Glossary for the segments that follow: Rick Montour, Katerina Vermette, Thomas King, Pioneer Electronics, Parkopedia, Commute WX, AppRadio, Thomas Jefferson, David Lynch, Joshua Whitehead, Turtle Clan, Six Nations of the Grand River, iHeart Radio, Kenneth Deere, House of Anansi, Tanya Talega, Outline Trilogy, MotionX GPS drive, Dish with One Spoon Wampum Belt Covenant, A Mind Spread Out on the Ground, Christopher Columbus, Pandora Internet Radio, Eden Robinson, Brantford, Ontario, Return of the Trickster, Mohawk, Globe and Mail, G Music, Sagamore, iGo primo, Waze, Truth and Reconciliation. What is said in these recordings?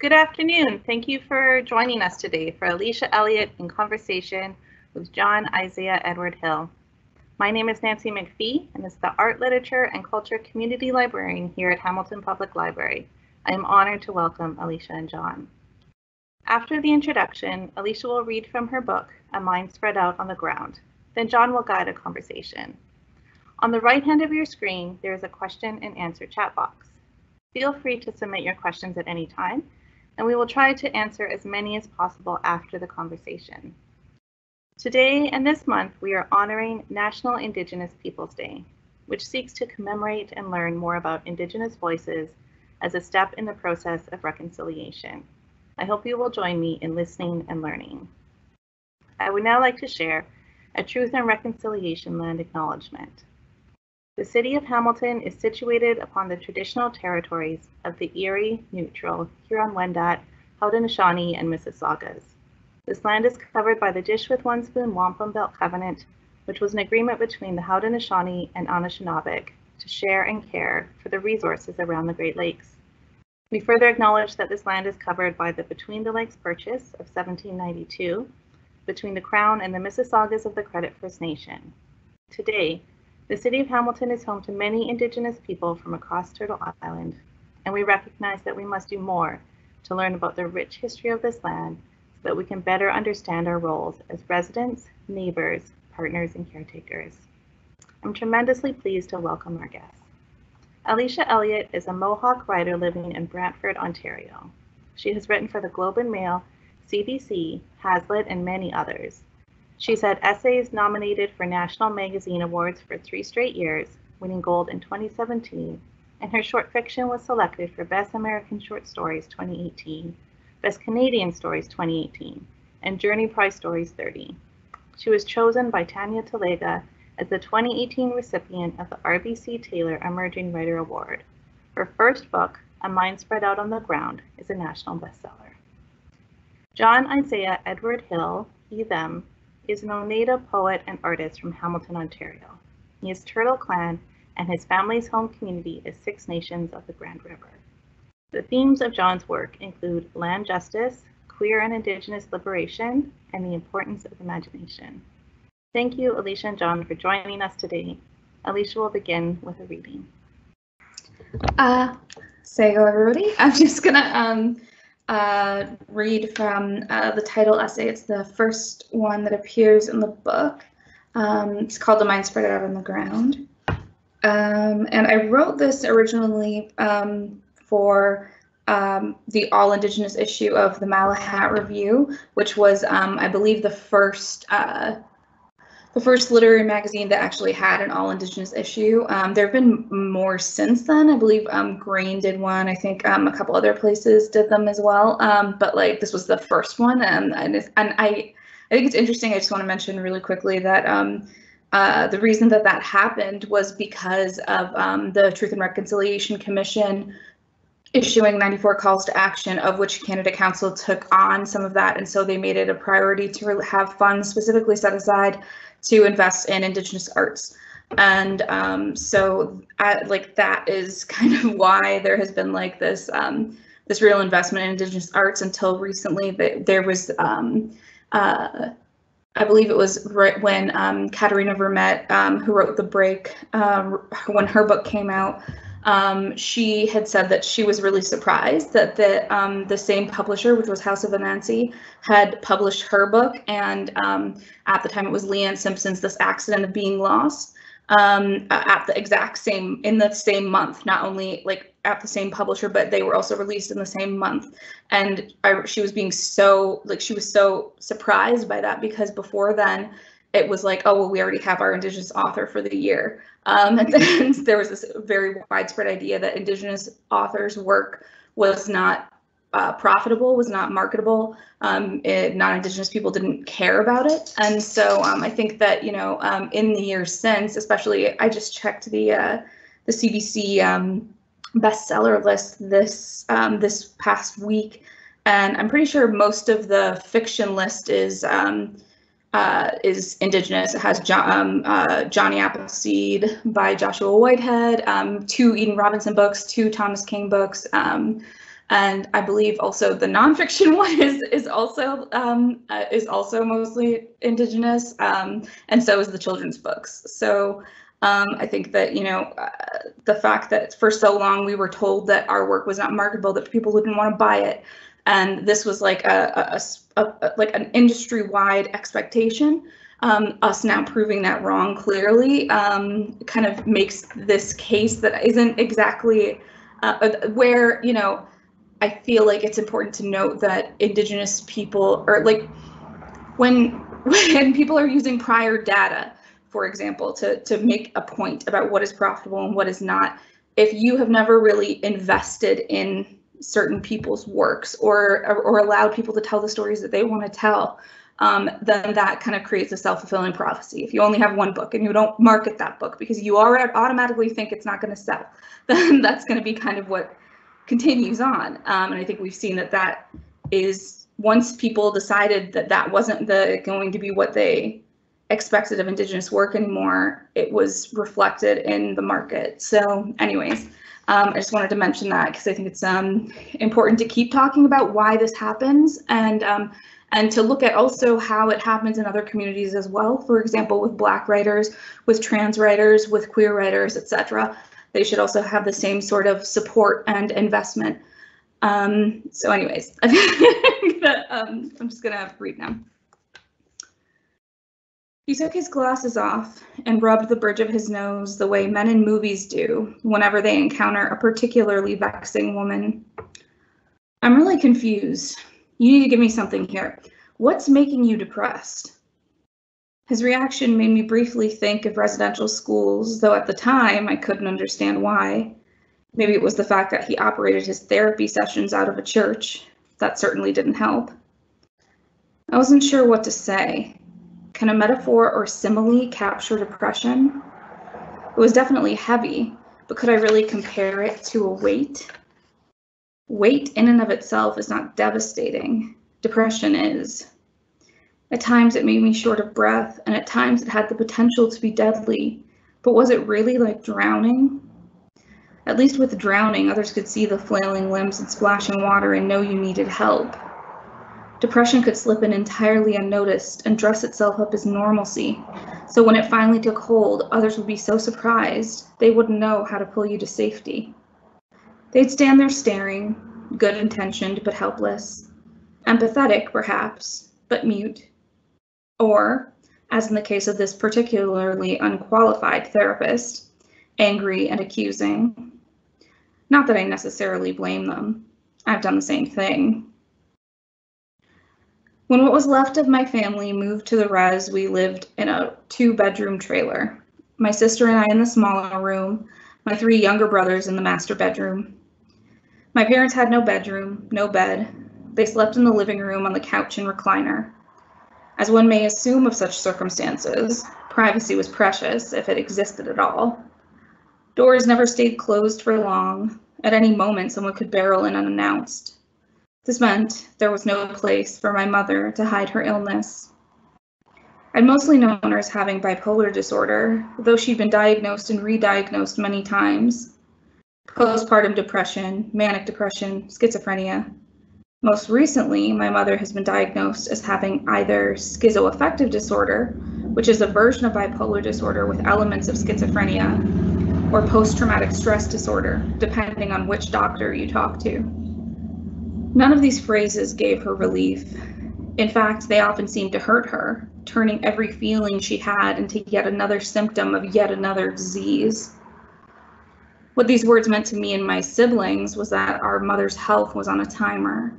Good afternoon. Thank you for joining us today for Alicia Elliott in conversation with John Isaiah Edward Hill. My name is Nancy McPhee, and as the Art, Literature, and Culture Community Librarian here at Hamilton Public Library, I am honored to welcome Alicia and John. After the introduction, Alicia will read from her book, A Mind Spread Out on the Ground. Then John will guide a conversation. On the right hand of your screen, there is a question and answer chat box. Feel free to submit your questions at any time, and we will try to answer as many as possible after the conversation. Today and this month, we are honoring National Indigenous Peoples Day, which seeks to commemorate and learn more about Indigenous voices as a step in the process of reconciliation. I hope you will join me in listening and learning. I would now like to share a Truth and Reconciliation land acknowledgement. The city of Hamilton is situated upon the traditional territories of the Erie, Neutral, Huron-Wendat, Haudenosaunee, and Mississaugas. This land is covered by the Dish with One Spoon Wampum Belt Covenant, which was an agreement between the Haudenosaunee and Anishinaabeg to share and care for the resources around the Great Lakes. We further acknowledge that this land is covered by the Between the Lakes Purchase of 1792, between the Crown and the Mississaugas of the Credit First Nation. Today, the city of Hamilton is home to many Indigenous people from across Turtle Island, and we recognize that we must do more to learn about the rich history of this land so that we can better understand our roles as residents, neighbors, partners, and caretakers. I'm tremendously pleased to welcome our guests. Alicia Elliott is a Mohawk writer living in Brantford, Ontario. She has written for the Globe and Mail, CBC, Hazlitt, and many others. She's had essays nominated for National Magazine Awards for 3 straight years, winning gold in 2017, and her short fiction was selected for Best American Short Stories 2018, Best Canadian Stories 2018, and Journey Prize Stories 30. She was chosen by Tanya Talega as the 2018 recipient of the RBC Taylor Emerging Writer Award. Her first book, A Mind Spread Out on the Ground, is a national bestseller. John Isaiah Edward Hill, he, them, is an Oneida poet and artist from Hamilton, Ontario. He is Turtle Clan, and his family's home community is Six Nations of the Grand River. The themes of John's work include land justice, queer and Indigenous liberation, and the importance of imagination. Thank you, Alicia and John, for joining us today. Alicia will begin with a reading. Say hello, everybody. I'm just gonna read from the title essay. It's the first one that appears in the book. It's called The Mind Spread Out on the Ground. And I wrote this originally for the all-Indigenous issue of the Malahat Review, which was, I believe, the first literary magazine that actually had an all-Indigenous issue. There have been more since then. I believe Grain did one. I think a couple other places did them as well. But like this was the first one, and I think it's interesting. I just want to mention really quickly that the reason that that happened was because of the Truth and Reconciliation Commission issuing 94 calls to action, of which Canada Council took on some of that, and so they made it a priority to have funds specifically set aside to invest in Indigenous arts. And so like that is kind of why there has been like this this real investment in Indigenous arts until recently. That there was I believe it was right when Katerina Vermette, who wrote The Break, when her book came out, she had said that she was really surprised that the same publisher, which was House of Anansi, had published her book, and at the time it was Leanne Simpson's This Accident of Being Lost, at the exact same, in the same month, not only like at the same publisher, but they were also released in the same month. And she was being so, like, she was so surprised by that, because before then it was like, oh, well, we already have our Indigenous author for the year. And then there was this very widespread idea that Indigenous authors' work was not profitable, was not marketable. Non-Indigenous people didn't care about it. And so I think that, you know, in the years since, especially, I just checked the CBC bestseller list this this past week, and I'm pretty sure most of the fiction list is Indigenous. It has Johnny Appleseed by Joshua Whitehead, 2 Eden Robinson books, 2 Thomas King books, And I believe also the nonfiction one is also mostly Indigenous, and so is the children's books. So I think that, you know, the fact that for so long we were told that our work was not marketable, that people wouldn't want to buy it, and this was like an industry-wide expectation. Us now proving that wrong clearly kind of makes this case that isn't exactly where, you know, I feel like it's important to note that Indigenous people, or like when people are using prior data, for example, to make a point about what is profitable and what is not, if you have never really invested in certain people's works or allowed people to tell the stories that they want to tell, then that kind of creates a self-fulfilling prophecy. If you only have one book and you don't market that book because you already automatically think it's not going to sell, then that's going to be kind of what continues on. And I think we've seen that that is, once people decided that that wasn't going to be what they expected of Indigenous work anymore, it was reflected in the market. So anyways, I just wanted to mention that because I think it's important to keep talking about why this happens, and to look at also how it happens in other communities as well. For example, with Black writers, with trans writers, with queer writers, etc. They should also have the same sort of support and investment. So anyways, I'm just gonna read now. He took his glasses off and rubbed the bridge of his nose the way men in movies do whenever they encounter a particularly vexing woman. I'm really confused. You need to give me something here. What's making you depressed? His reaction made me briefly think of residential schools, though at the time I couldn't understand why. Maybe it was the fact that he operated his therapy sessions out of a church. That certainly didn't help. I wasn't sure what to say. Can a metaphor or simile capture depression? It was definitely heavy, but could I really compare it to a weight? Weight in and of itself is not devastating. Depression is. At times it made me short of breath, and at times it had the potential to be deadly. But was it really like drowning? At least with drowning, others could see the flailing limbs and splashing water and know you needed help. Depression could slip in entirely unnoticed and dress itself up as normalcy. So when it finally took hold, others would be so surprised, they wouldn't know how to pull you to safety. They'd stand there staring, good-intentioned but helpless, empathetic perhaps, but mute. Or, as in the case of this particularly unqualified therapist, angry and accusing. Not that I necessarily blame them. I've done the same thing. When what was left of my family moved to the res, we lived in a 2-bedroom trailer. My sister and I in the smaller room, my 3 younger brothers in the master bedroom. My parents had no bedroom, no bed. They slept in the living room on the couch and recliner. As one may assume of such circumstances, privacy was precious, if it existed at all. Doors never stayed closed for long. At any moment, someone could barrel in unannounced. This meant there was no place for my mother to hide her illness. I'd mostly known her as having bipolar disorder, though she'd been diagnosed and re-diagnosed many times. Postpartum depression, manic depression, schizophrenia. Most recently, my mother has been diagnosed as having either schizoaffective disorder, which is a version of bipolar disorder with elements of schizophrenia, or post-traumatic stress disorder, depending on which doctor you talk to. None of these phrases gave her relief. In fact, they often seemed to hurt her, turning every feeling she had into yet another symptom of yet another disease. What these words meant to me and my siblings was that our mother's health was on a timer.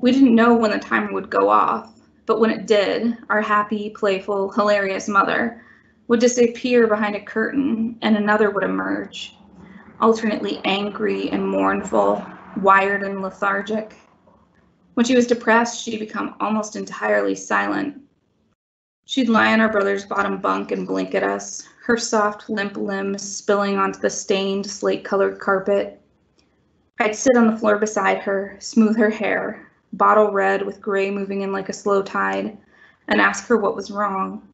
We didn't know when the timer would go off, but when it did, our happy, playful, hilarious mother would disappear behind a curtain and another would emerge, alternately angry and mournful, wired and lethargic. When she was depressed, she'd become almost entirely silent. She'd lie on her brother's bottom bunk and blink at us, her soft, limp limbs spilling onto the stained, slate-colored carpet. I'd sit on the floor beside her, smooth her hair, bottle red with gray moving in like a slow tide, and ask her what was wrong.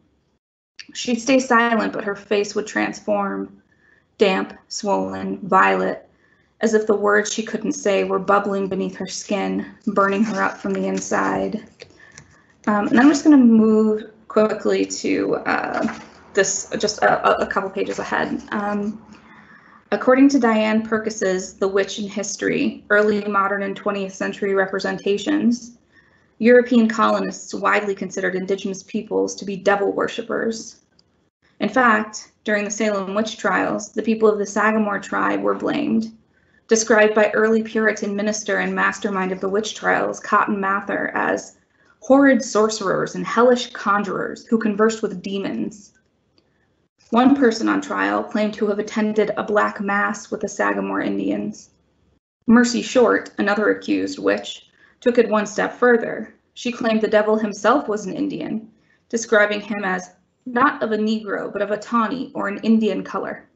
She'd stay silent, but her face would transform, damp, swollen, violet, as if the words she couldn't say were bubbling beneath her skin, burning her up from the inside. And I'm just going to move quickly to this, just a couple pages ahead. According to Diane Perkis's The Witch in History, Early Modern and 20th Century Representations, European colonists widely considered Indigenous peoples to be devil worshippers. In fact, during the Salem witch trials, the people of the Sagamore tribe were blamed. Described by early Puritan minister and mastermind of the witch trials, Cotton Mather, as horrid sorcerers and hellish conjurers who conversed with demons. One person on trial claimed to have attended a black mass with the Sagamore Indians. Mercy Short, another accused witch, took it one step further. She claimed the devil himself was an Indian, describing him as not of a Negro, but of a tawny or an Indian color.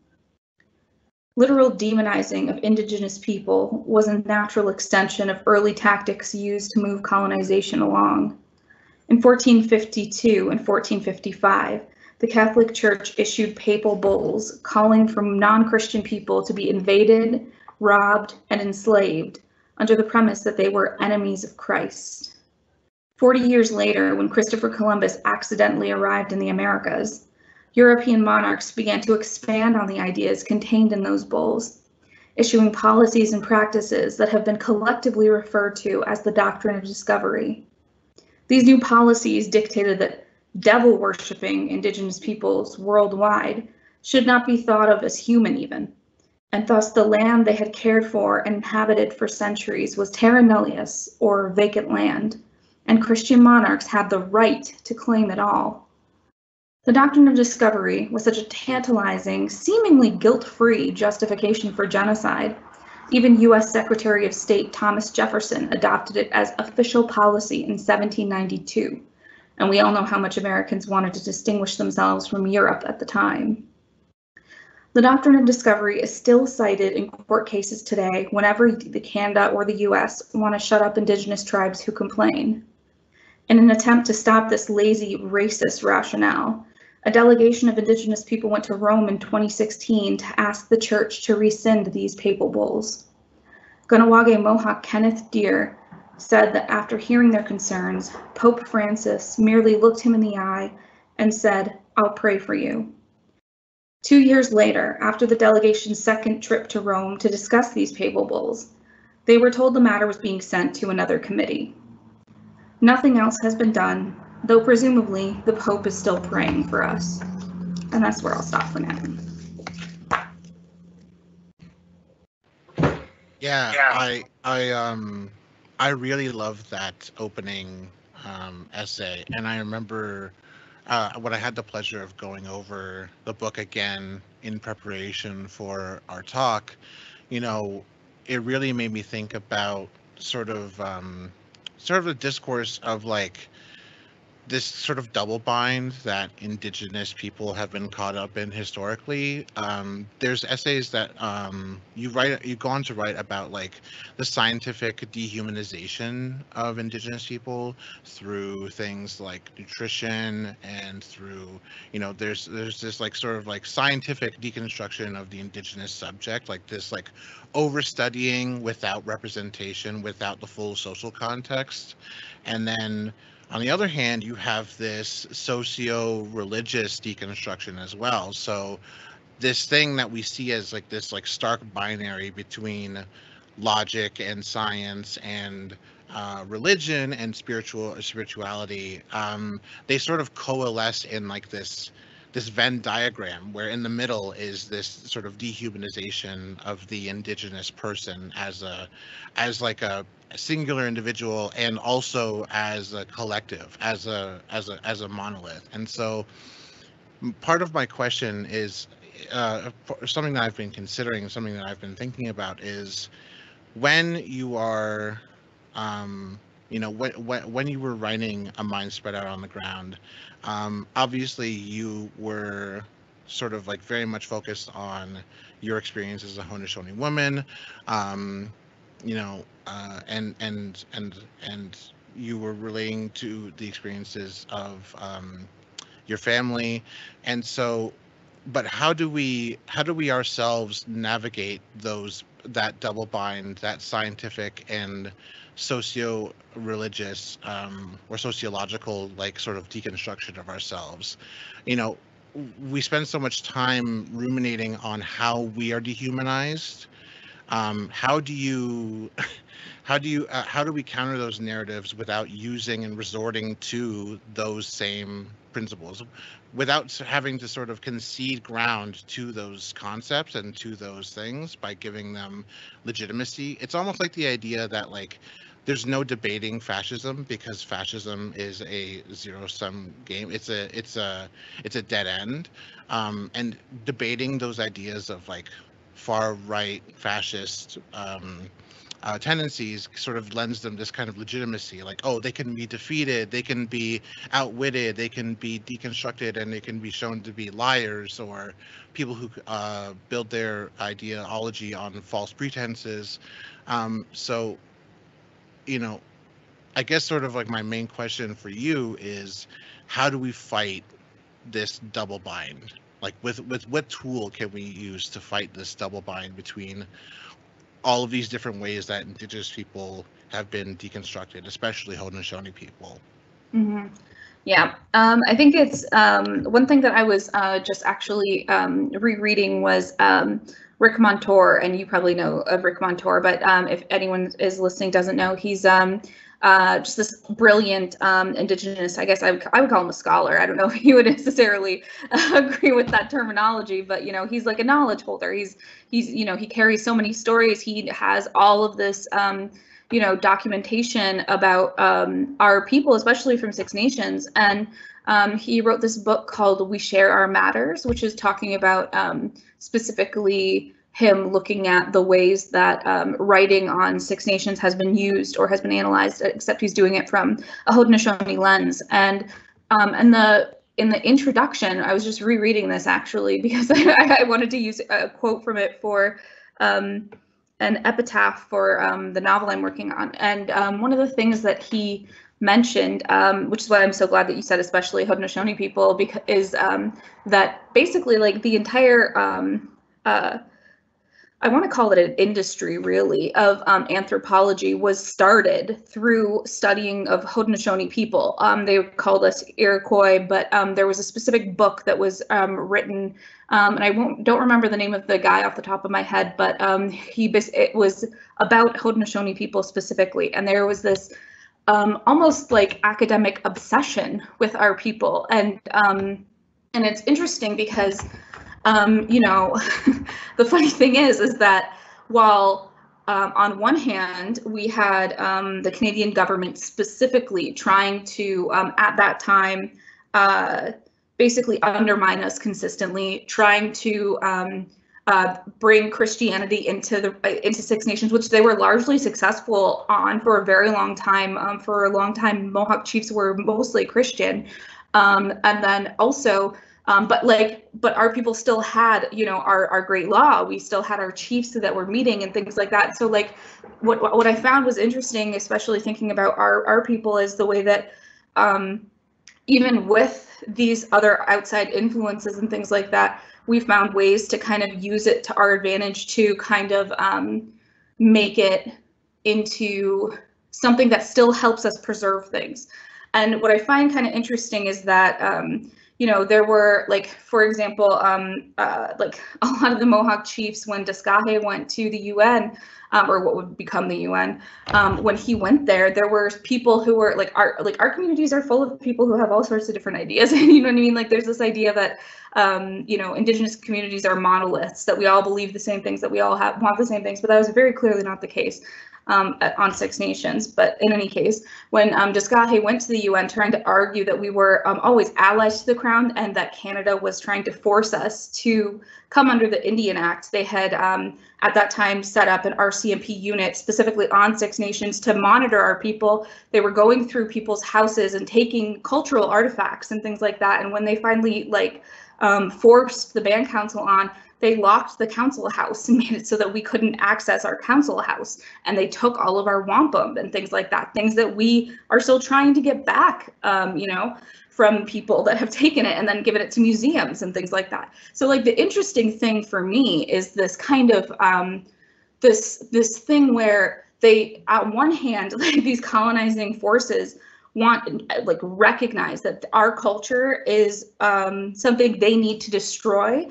Literal demonizing of Indigenous people was a natural extension of early tactics used to move colonization along. In 1452 and 1455, the Catholic Church issued papal bulls calling for non-Christian people to be invaded, robbed, and enslaved under the premise that they were enemies of Christ. 40 years later, when Christopher Columbus accidentally arrived in the Americas, European monarchs began to expand on the ideas contained in those bulls, issuing policies and practices that have been collectively referred to as the Doctrine of Discovery. These new policies dictated that devil-worshipping Indigenous peoples worldwide should not be thought of as human even, and thus the land they had cared for and inhabited for centuries was terra nullius, or vacant land, and Christian monarchs had the right to claim it all. The Doctrine of Discovery was such a tantalizing, seemingly guilt-free justification for genocide. Even U.S. Secretary of State Thomas Jefferson adopted it as official policy in 1792, and we all know how much Americans wanted to distinguish themselves from Europe at the time. The Doctrine of Discovery is still cited in court cases today whenever Canada or the U.S. want to shut up Indigenous tribes who complain. In an attempt to stop this lazy, racist rationale, a delegation of Indigenous people went to Rome in 2016 to ask the church to rescind these papal bulls. Gunawage Mohawk Kenneth Deere said that after hearing their concerns, Pope Francis merely looked him in the eye and said, "I'll pray for you." 2 years later, after the delegation's second trip to Rome to discuss these papal bulls, they were told the matter was being sent to another committee. Nothing else has been done, though presumably the Pope is still praying for us. And that's where I'll stop for now. Yeah. I really love that opening essay, and I remember when I had the pleasure of going over the book again in preparation for our talk, you know, it really made me think about sort of a discourse of like this sort of double bind that Indigenous people have been caught up in historically. There's essays that you've gone to write about like the scientific dehumanization of Indigenous people through things like nutrition and through, you know, there's this like sort of like scientific deconstruction of the Indigenous subject, like this like overstudying without representation, without the full social context. And then on the other hand, you have this socio-religious deconstruction as well. So this thing that we see as like this like stark binary between logic and science and religion and spirituality, they sort of coalesce in like this Venn diagram where in the middle is this sort of dehumanization of the Indigenous person as like a singular individual and also as a collective, as a monolith. And so part of my question is something that I've been considering, something that I've been thinking about is when you are, you know, when you were writing A Mind Spread Out on the Ground, obviously you were sort of like very much focused on your experience as a Haudenosaunee woman, you know, and you were relating to the experiences of your family. And so But how do we ourselves navigate that double bind, that scientific and socio-religious or sociological, like, sort of deconstruction of ourselves? You know, we spend so much time ruminating on how we are dehumanized. How do we counter those narratives without using and resorting to those same principles, without having to sort of concede ground to those concepts and to those things by giving them legitimacy? It's almost like the idea that, like, there's no debating fascism because fascism is a zero-sum game. It's a dead end. And debating those ideas of, like, far-right fascist tendencies sort of lends them this kind of legitimacy, like, oh, they can be defeated, they can be outwitted, they can be deconstructed, and they can be shown to be liars or people who build their ideology on false pretenses. So, you know, I guess sort of like my main question for you is, how do we fight this double bind? Like, with what tool can we use to fight this double bind between all of these different ways that Indigenous people have been deconstructed, especially Haudenosaunee people? Mm-hmm. Yeah, I think it's one thing that I was just actually rereading was Rick Montour, and you probably know of Rick Montour, but if anyone is listening doesn't know, he's just this brilliant Indigenous, I guess I would call him a scholar. I don't know if he would necessarily agree with that terminology, but, you know, he's like a knowledge holder. He's you know, he carries so many stories. He has all of this, you know, documentation about our people, especially from Six Nations. And he wrote this book called We Share Our Matters, which is talking about specifically him looking at the ways that writing on Six Nations has been used or has been analyzed, except he's doing it from a Haudenosaunee lens. And in the introduction, I was just rereading this actually because I wanted to use a quote from it for an epitaph for the novel I'm working on. And one of the things that he mentioned, which is why I'm so glad that you said especially Haudenosaunee people, because is that basically, like, the entire I want to call it an industry, really, of anthropology was started through studying of Haudenosaunee people. They called us Iroquois, but there was a specific book that was written, and I don't remember the name of the guy off the top of my head, but it was about Haudenosaunee people specifically, and there was this almost like academic obsession with our people, and it's interesting because. You know, the funny thing is that while on one hand we had the Canadian government specifically trying to, at that time, basically undermine us consistently, trying to bring Christianity into Six Nations, which they were largely successful on for a very long time. For a long time, Mohawk chiefs were mostly Christian, and then also. But our people still had, you know, our great law. We still had our chiefs that were meeting and things like that. So, like, what I found was interesting, especially thinking about our people, is the way that even with these other outside influences and things like that, we found ways to kind of use it to our advantage to kind of make it into something that still helps us preserve things. And what I find kind of interesting is that you know, there were, like, for example, like a lot of the Mohawk chiefs, when Deskahe went to the UN, or what would become the UN, when he went there, there were people who were, like, our communities are full of people who have all sorts of different ideas. You know what I mean? Like, there's this idea that, you know, Indigenous communities are monoliths, that we all believe the same things, that we all want the same things, but that was very clearly not the case. On Six Nations, but in any case, when Deskahe went to the UN trying to argue that we were always allies to the Crown and that Canada was trying to force us to come under the Indian Act, they had at that time set up an RCMP unit specifically on Six Nations to monitor our people. They were going through people's houses and taking cultural artifacts and things like that, and when they finally, like, forced the band council on, they locked the council house and made it so that we couldn't access our council house. And they took all of our wampum and things like that, things that we are still trying to get back, you know, from people that have taken it and then given it to museums and things like that. So like the interesting thing for me is this kind of this thing where they, on one hand, like these colonizing forces want, like, recognize that our culture is something they need to destroy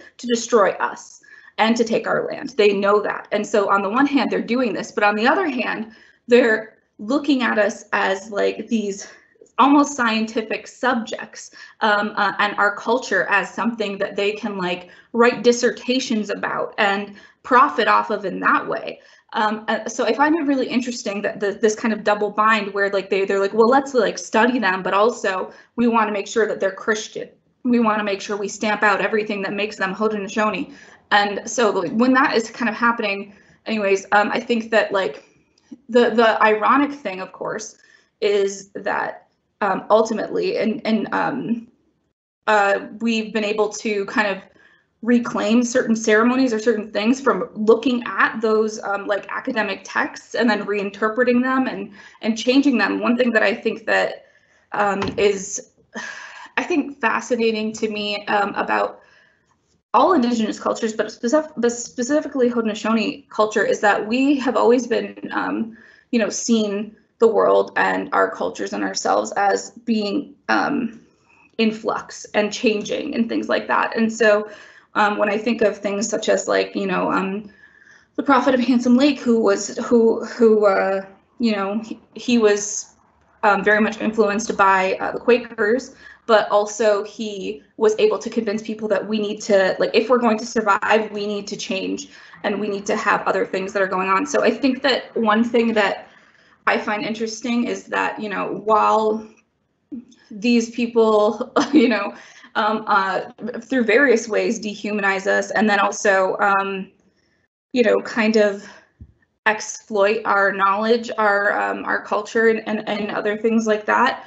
us and to take our land. They know that. And so on the one hand, they're doing this, but on the other hand, they're looking at us as like these almost scientific subjects, and our culture as something that they can like write dissertations about and profit off of in that way. So I find it really interesting that this kind of double bind where like they're like, well, let's like study them, but also we want to make sure that they're Christian. We want to make sure we stamp out everything that makes them Haudenosaunee. And so like, when that is kind of happening, anyways, I think that like the ironic thing, of course, is that ultimately, we've been able to kind of reclaim certain ceremonies or certain things from looking at those like academic texts and then reinterpreting them and changing them. One thing that I think that is, I think, fascinating to me about all Indigenous cultures, but specifically Haudenosaunee culture, is that we have always been, you know, seen the world and our cultures and ourselves as being in flux and changing and things like that. And so when I think of things such as like, you know, the Prophet of Handsome Lake, who you know, he was very much influenced by the Quakers, but also he was able to convince people that we need to, like, if we're going to survive, we need to change and we need to have other things that are going on. So I think that one thing that I find interesting is that, you know, while these people, you know, through various ways dehumanize us and then also, you know, kind of exploit our knowledge, our culture and other things like that.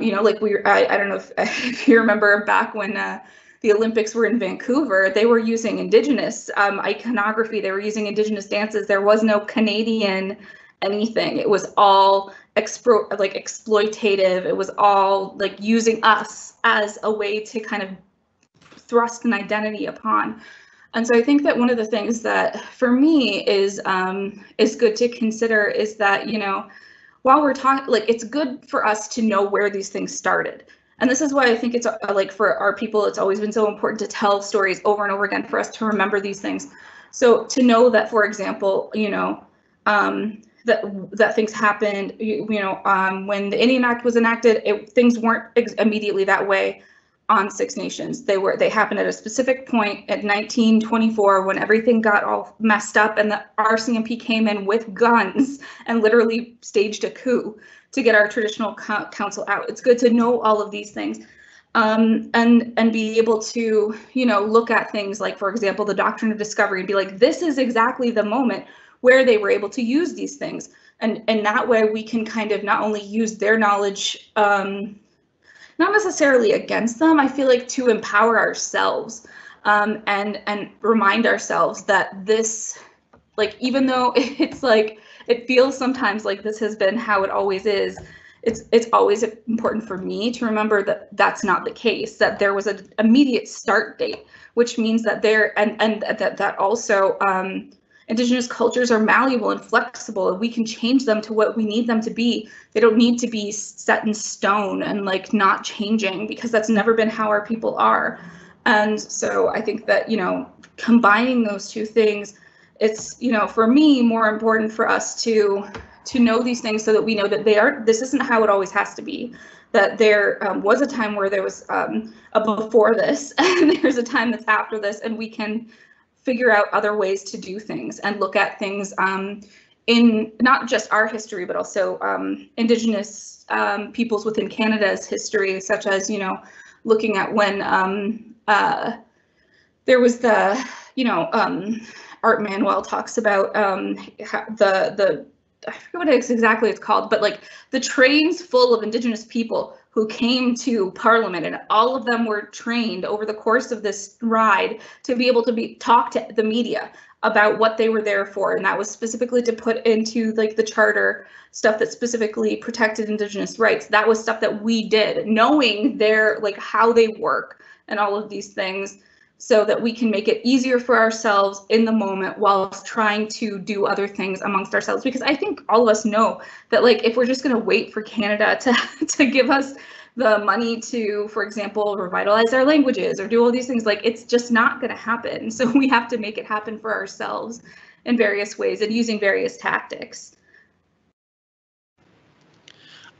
You know, like I don't know if you remember back when the Olympics were in Vancouver, they were using Indigenous iconography, they were using Indigenous dances. There was no Canadian anything. It was all exploitative. It was all like using us as a way to kind of thrust an identity upon. And so I think that one of the things that for me is good to consider is that, you know, while we're talking, like, it's good for us to know where these things started. And this is why I think it's like for our people, it's always been so important to tell stories over and over again for us to remember these things. So to know that, for example, you know, that things happened, you know, when the Indian Act was enacted, things weren't immediately that way on Six Nations. They happened at a specific point at 1924 when everything got all messed up and the RCMP came in with guns and literally staged a coup to get our traditional council out. It's good to know all of these things and be able to, you know, look at things like, for example, the Doctrine of Discovery and be like, this is exactly the moment where they were able to use these things. And that way we can kind of not only use their knowledge, not necessarily against them, I feel like to empower ourselves and remind ourselves that this, like, even though it's like, it feels sometimes like this has been how it always is, it's always important for me to remember that that's not the case, that there was an immediate start date, which means that there, and that also, Indigenous cultures are malleable and flexible, and we can change them to what we need them to be. They don't need to be set in stone and like not changing, because that's never been how our people are. And so I think that, you know, combining those two things, it's, you know, for me, more important for us to know these things so that we know that they aren't, this isn't how it always has to be, that there was a time where there was a before this, and there's a time that's after this, and we can figure out other ways to do things and look at things in not just our history, but also Indigenous peoples within Canada's history, such as, you know, looking at when there was the, you know, Art Manuel talks about the I forget what exactly it's called, but like the trains full of Indigenous people who came to Parliament, and all of them were trained over the course of this ride to be able to talk to the media about what they were there for, and that was specifically to put into like the charter stuff that specifically protected Indigenous rights. That was stuff that we did, knowing their like how they work and all of these things, so that we can make it easier for ourselves in the moment whilst trying to do other things amongst ourselves. Because I think all of us know that like if we're just going to wait for Canada to give us the money to, for example, revitalize our languages or do all these things, like it's just not going to happen. So we have to make it happen for ourselves in various ways and using various tactics.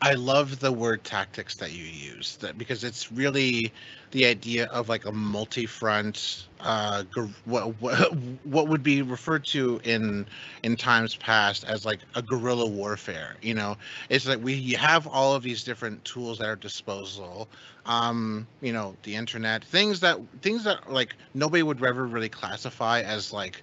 I love the word tactics that you used, because it's really the idea of like a multi-front, what would be referred to in times past as like a guerrilla warfare. You know, it's like we have all of these different tools at our disposal. You know, the internet, things that like nobody would ever really classify as like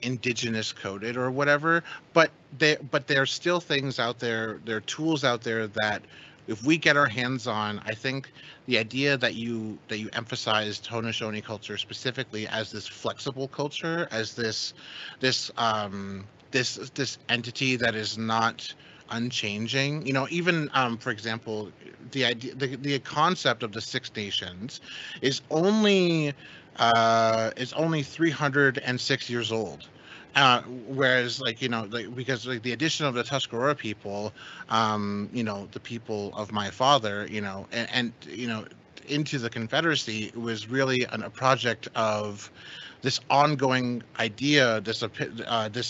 Indigenous coded or whatever, but there are still things out there, there are tools out there that if we get our hands on. I think the idea that you emphasized Haudenosaunee culture specifically as this flexible culture, as this entity that is not unchanging. You know, even for example, the concept of the Six Nations is only 306 years old, whereas like, you know, like, because like the addition of the Tuscarora people, you know, the people of my father, you know, and you know, into the Confederacy, was really a project of this ongoing idea, this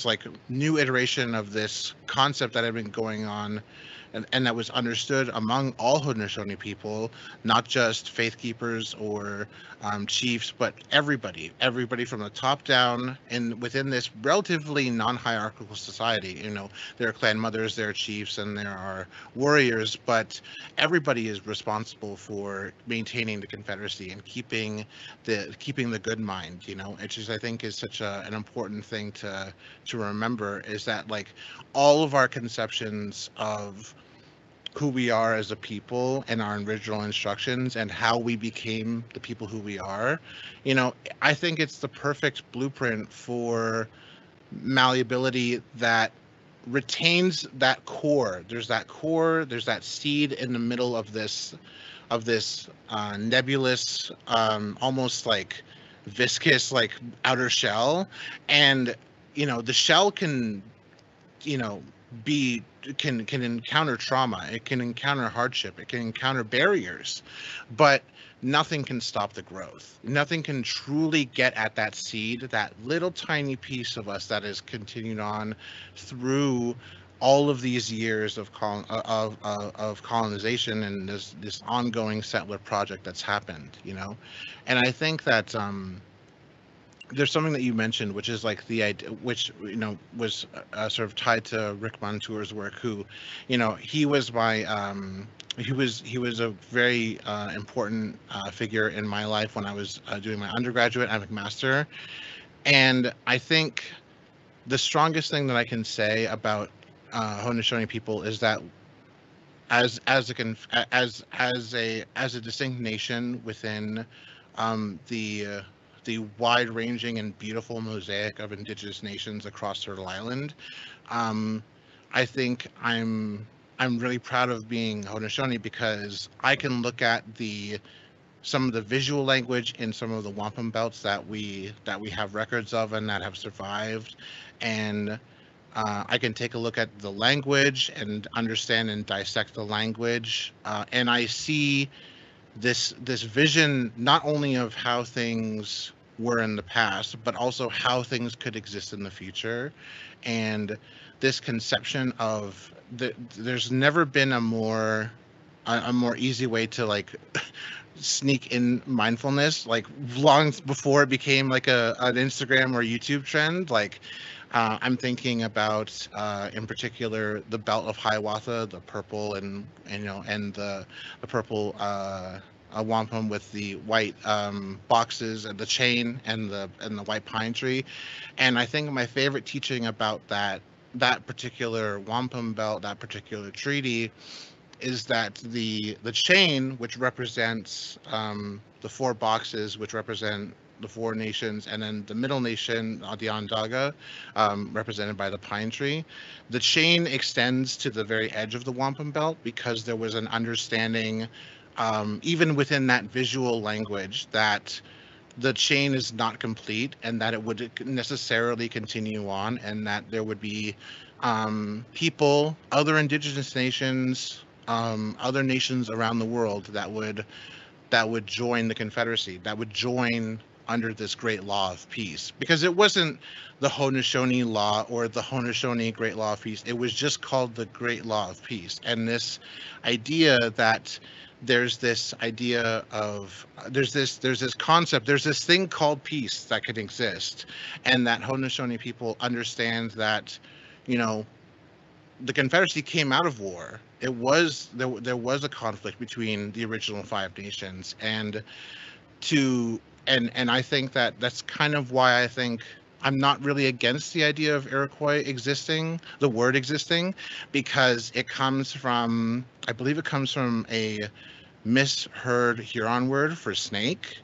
like new iteration of this concept that had been going on, and that was understood among all Haudenosaunee people, not just faith keepers or chiefs, but everybody from the top down, and within this relatively non-hierarchical society. You know, there are clan mothers, there are chiefs, and there are warriors, but everybody is responsible for maintaining the Confederacy and keeping the good mind, you know, which is, I think, is such an important thing to remember, is that like all of our conceptions of who we are as a people and our original instructions and how we became the people who we are, you know, I think it's the perfect blueprint for malleability that retains that core. There's that core, there's that seed in the middle of this nebulous, almost like viscous, like outer shell. And, you know, the shell can, you know, can encounter trauma, it can encounter hardship, it can encounter barriers, but nothing can stop the growth. Nothing can truly get at that seed, that little tiny piece of us that has continued on through all of these years of colonization and this ongoing settler project that's happened, you know. And I think that there's something that you mentioned, which is like the idea, which, you know, was sort of tied to Rick Montour's work, who, you know, he was a very important figure in my life when I was doing my undergraduate and my master. And I think the strongest thing that I can say about Haudenosaunee people is that as a distinct nation within the wide-ranging and beautiful mosaic of Indigenous nations across Turtle Island, I think I'm really proud of being Haudenosaunee, because I can look at some of the visual language in some of the wampum belts that we have records of and that have survived, and I can take a look at the language and understand and dissect the language, and I see this vision not only of how things were in the past, but also how things could exist in the future. And this conception of there's never been a more easy way to like sneak in mindfulness, like long before it became like an Instagram or YouTube trend. Like I'm thinking about, in particular, the belt of Hiawatha, the purple and you know, and the purple wampum with the white boxes and the chain and the white pine tree. And I think my favorite teaching about that particular wampum belt, that particular treaty, is that the chain, which represents the four boxes, which represent the four nations, and then the middle nation, the Onondaga, represented by the pine tree. The chain extends to the very edge of the wampum belt because there was an understanding, even within that visual language, that the chain is not complete and that it would necessarily continue on, and that there would be people, other indigenous nations, other nations around the world that would join the Confederacy, that would join under this great law of peace, because it wasn't the Haudenosaunee law or the Haudenosaunee Great Law of Peace. It was just called the Great Law of Peace. And this idea that there's this idea of, there's this concept, there's this thing called peace that could exist, and that Haudenosaunee people understand that, you know, the Confederacy came out of war. It was, there was a conflict between the original five nations, and I think that that's kind of why I think I'm not really against the idea of Iroquois existing, the word existing, because it comes from, I believe it comes from a misheard Huron word for snake,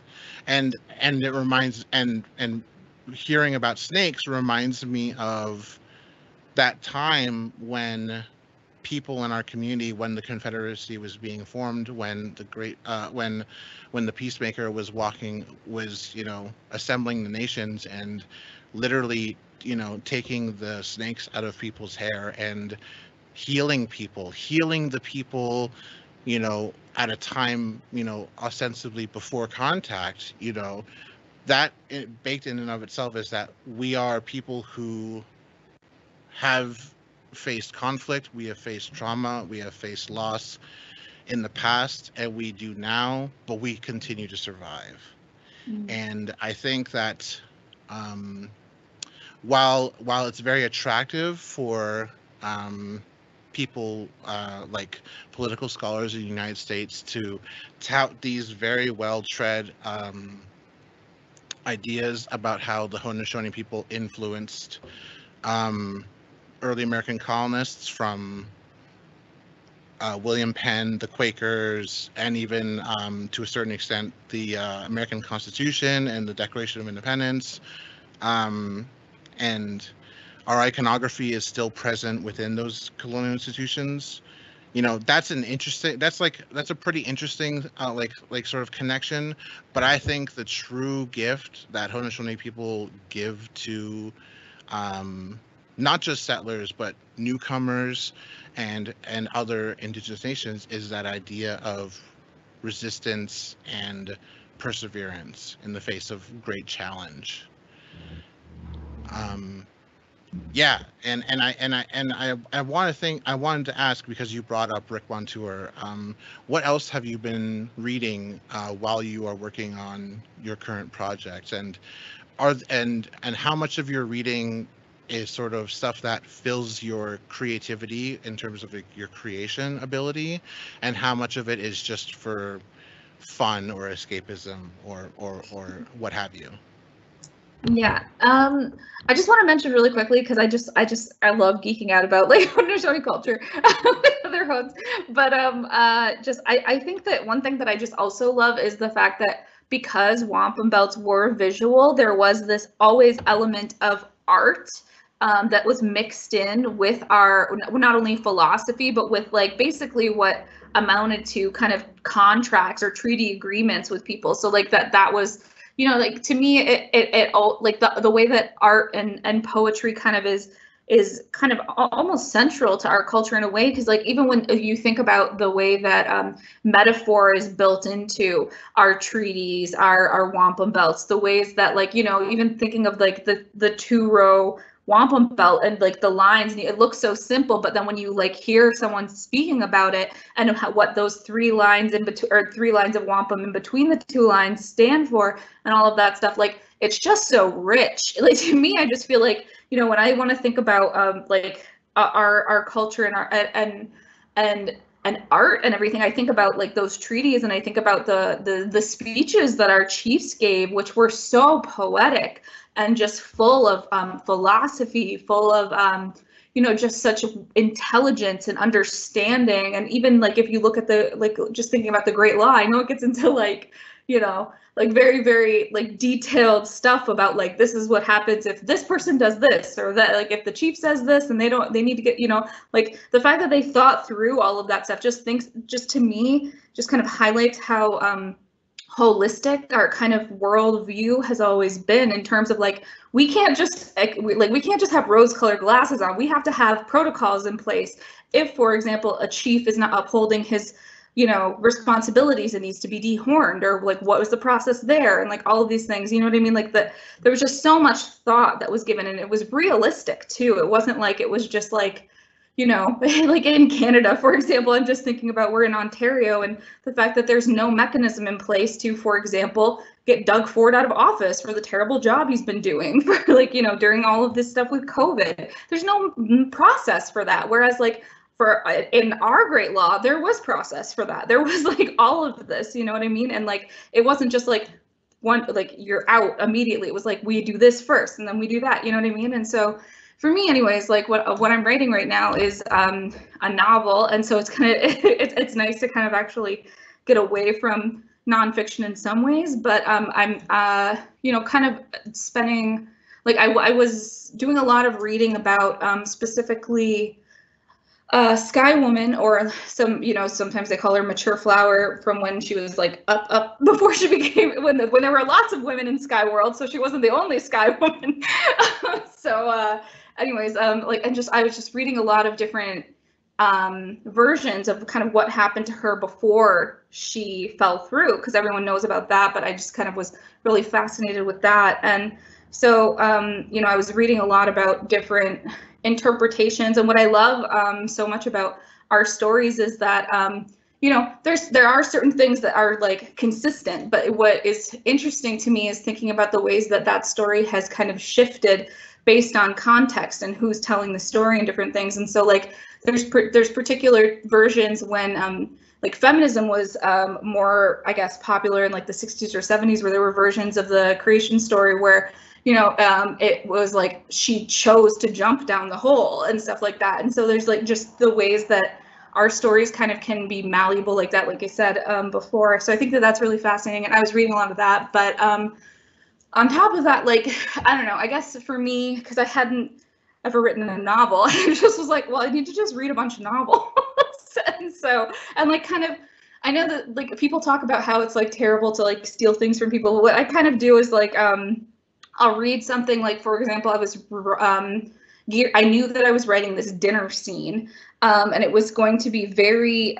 and it reminds, and hearing about snakes reminds me of that time when people in our community, when the Confederacy was being formed, when the great, when the peacemaker was, you know, assembling the nations and literally, you know, taking the snakes out of people's hair and healing the people, you know, at a time, you know, ostensibly before contact, you know, that baked in and of itself is that we are people who have faced conflict, we have faced trauma, we have faced loss in the past, and we do now, but we continue to survive. Mm-hmm. And I think that while it's very attractive for people like political scholars in the United States to tout these very well-tread ideas about how the Haudenosaunee people influenced early American colonists, from William Penn, the Quakers, and even to a certain extent, the American Constitution and the Declaration of Independence. And our iconography is still present within those colonial institutions. You know, that's an interesting, that's a pretty interesting, sort of connection. But I think the true gift that Haudenosaunee people give to, not just settlers, but newcomers and other indigenous nations, is that idea of resistance and perseverance in the face of great challenge. Yeah, I wanted to ask, because you brought up Rick Montour, what else have you been reading while you are working on your current projects, and how much of your reading is sort of stuff that fills your creativity in terms of your creation ability, and how much of it is just for fun or escapism or what have you? Yeah, I just want to mention really quickly, because I love geeking out about like Haudenosaunee culture with other homes, but I think that one thing that I just also love is the fact that because wampum belts were visual, there was this always element of art that was mixed in with our not only philosophy, but with like basically what amounted to kind of contracts or treaty agreements with people. So like that was, you know, like to me it all, like the way that art and poetry kind of is kind of almost central to our culture in a way, because like even when you think about the way that metaphor is built into our treaties, our wampum belts, the ways that, like, you know, even thinking of like the two-row wampum belt and like the lines, it looks so simple, but then when you like hear someone speaking about it and what those three lines in between, or three lines of wampum in between the two lines stand for and all of that stuff, like it's just so rich. Like to me, I just feel like, you know, when I want to think about our culture and our and art and everything, I think about like those treaties, and I think about the speeches that our chiefs gave, which were so poetic and just full of philosophy, full of you know, just such intelligence and understanding. And even like if you look at the, like, just thinking about the Great Law, I know it gets into like, you know, like very, very like detailed stuff about like, this is what happens if this person does this, or that, like if the chief says this and they don't, they need to get, you know, like the fact that they thought through all of that stuff just thinks, just to me, just kind of highlights how holistic our kind of worldview has always been, in terms of like, we can't just like, we can't just have rose colored glasses on, we have to have protocols in place. If, for example, a chief is not upholding his, you know, responsibilities, it needs to be dehorned, or like what was the process there, and like all of these things, you know what I mean? Like that there was just so much thought that was given, and it was realistic too. It wasn't like it was just like, you know, like in Canada, for example, I'm just thinking about, we're in Ontario, and the fact that there's no mechanism in place to, for example, get Doug Ford out of office for the terrible job he's been doing for, like, you know, during all of this stuff with COVID. There's no process for that, whereas like for in our Great Law, there was process for that. There was like all of this, you know what I mean? And like, it wasn't just like one, like you're out immediately. It was like, we do this first and then we do that, you know what I mean? And so for me anyways, like what I'm writing right now is a novel. And so it's kind of, it's nice to kind of actually get away from nonfiction in some ways, but I'm, you know, kind of spending, like I was doing a lot of reading about specifically Sky Woman, or some, you know, sometimes they call her Mature Flower, from when she was like up before she became, when there were lots of women in Sky World, so she wasn't the only Sky Woman. So anyways, like, and just, I was just reading a lot of different versions of kind of what happened to her before she fell through, because everyone knows about that, but I just kind of was really fascinated with that. And so, you know, I was reading a lot about different interpretations, and what I love so much about our stories is that you know, there are certain things that are like consistent, but what is interesting to me is thinking about the ways that that story has kind of shifted based on context and who's telling the story and different things. And so like there's particular versions when like feminism was more, I guess, popular in like the 60s or 70s, where there were versions of the creation story where, you know, it was like she chose to jump down the hole and stuff like that. And so there's like just the ways that our stories kind of can be malleable like that, like I said before. So I think that that's really fascinating, and I was reading a lot of that. But on top of that, like, I don't know, I guess for me, because I hadn't ever written a novel, I just was like, well, I need to just read a bunch of novels. And so, and like kind of, I know that like people talk about how it's like terrible to like steal things from people. What I kind of do is like, I'll read something, like, for example, I was, I knew that I was writing this dinner scene, and it was going to be very,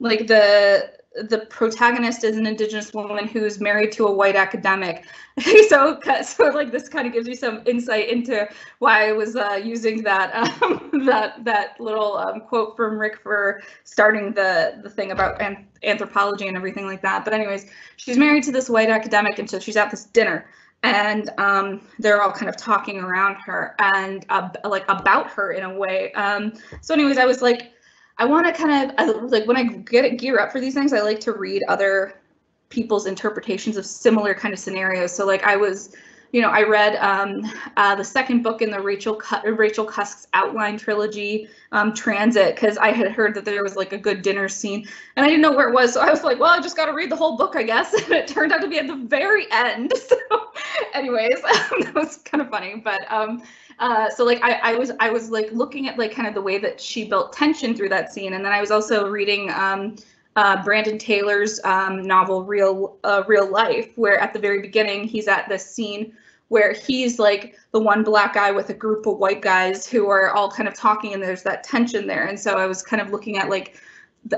like, the protagonist is an Indigenous woman who's married to a white academic. So like, this kind of gives you some insight into why I was using that, that little quote from Rick for starting the thing about anthropology and everything like that. But anyways, she's married to this white academic, and so she's at this dinner. And they're all kind of talking around her and like about her in a way. So anyways, I was like, I want to kind of, like when I gear up for these things, I like to read other people's interpretations of similar kind of scenarios. So like I was, you know, I read the second book in the Rachel Cusk's Outline trilogy, Transit, because I had heard that there was like a good dinner scene, and I didn't know where it was. So I was like, well, I just got to read the whole book, I guess. And it turned out to be at the very end. So anyways, that was kind of funny. But so like I was like looking at like kind of the way that she built tension through that scene. And then I was also reading Brandon Taylor's novel, Real Life, where at the very beginning, he's at this scene where he's like the one black guy with a group of white guys who are all kind of talking, and there's that tension there. And so I was kind of looking at like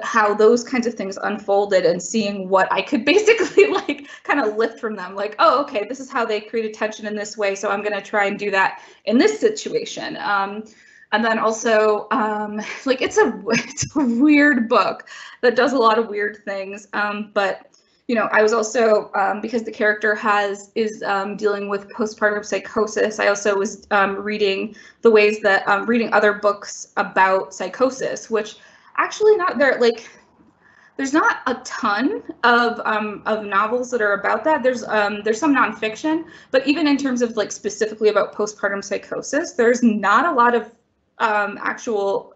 how those kinds of things unfolded and seeing what I could basically like kind of lift from them. Like, oh, okay, this is how they created tension in this way, so I'm going to try and do that in this situation. And then also, like, it's a weird book that does a lot of weird things. But, you know, I was also, because the character is dealing with postpartum psychosis, I also was reading the ways that, reading other books about psychosis, which actually not, they're like, there's not a ton of novels that are about that. There's some nonfiction, but even in terms of like specifically about postpartum psychosis, there's not a lot of actual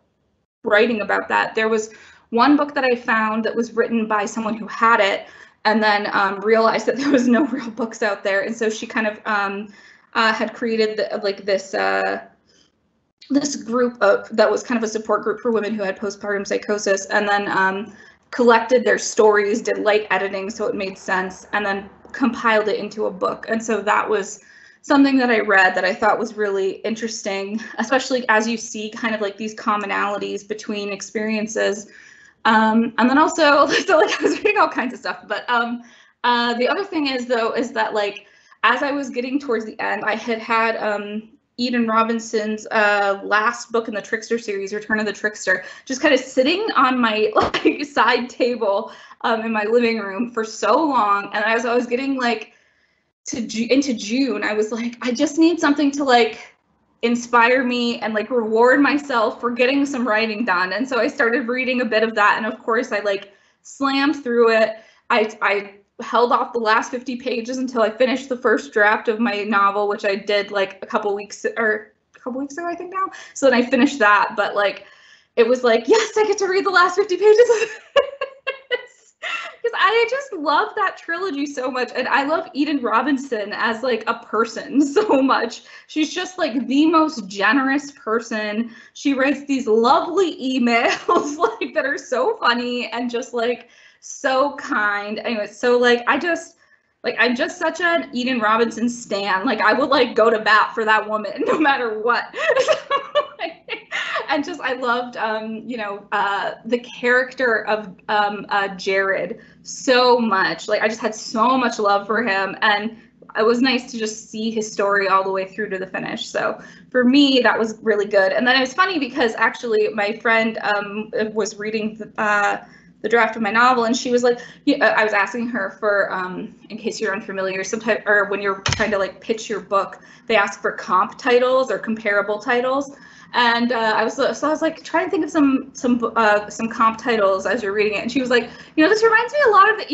writing about that. There was one book that I found that was written by someone who had it, and then realized that there was no real books out there, and so she kind of had created this group that was kind of a support group for women who had postpartum psychosis, and then collected their stories, did light editing so it made sense, and then compiled it into a book. And so that was something that I read that I thought was really interesting, especially as you see kind of like these commonalities between experiences. And then also, so like I was reading all kinds of stuff, but the other thing is though, is that like, as I was getting towards the end, I had had Eden Robinson's last book in the Trickster series, Return of the Trickster, just kind of sitting on my like side table in my living room for so long. And I was getting like into June, I was like, I just need something to like inspire me and like reward myself for getting some writing done. And so I started reading a bit of that, and of course I like slammed through it. I held off the last 50 pages until I finished the first draft of my novel, which I did like a couple weeks ago, I think now. So then I finished that, but like, it was like, yes, I get to read the last 50 pages of this, because I just love that trilogy so much. And I love Eden Robinson as like a person so much. She's just like the most generous person. She writes these lovely emails like that are so funny and just like, so kind. Anyway, so like I'm just such an Eden Robinson stan. Like I would like go to bat for that woman no matter what. And just I loved the character of Jared so much. Like I just had so much love for him, and it was nice to just see his story all the way through to the finish. So for me, that was really good. And then it was funny because actually my friend was reading the draft of my novel, and she was like, I was asking her for, in case you're unfamiliar, sometimes, or when you're trying to like pitch your book, they ask for comp titles or comparable titles, and I was like trying to think of some comp titles as you're reading it, and she was like, this reminds me a lot of the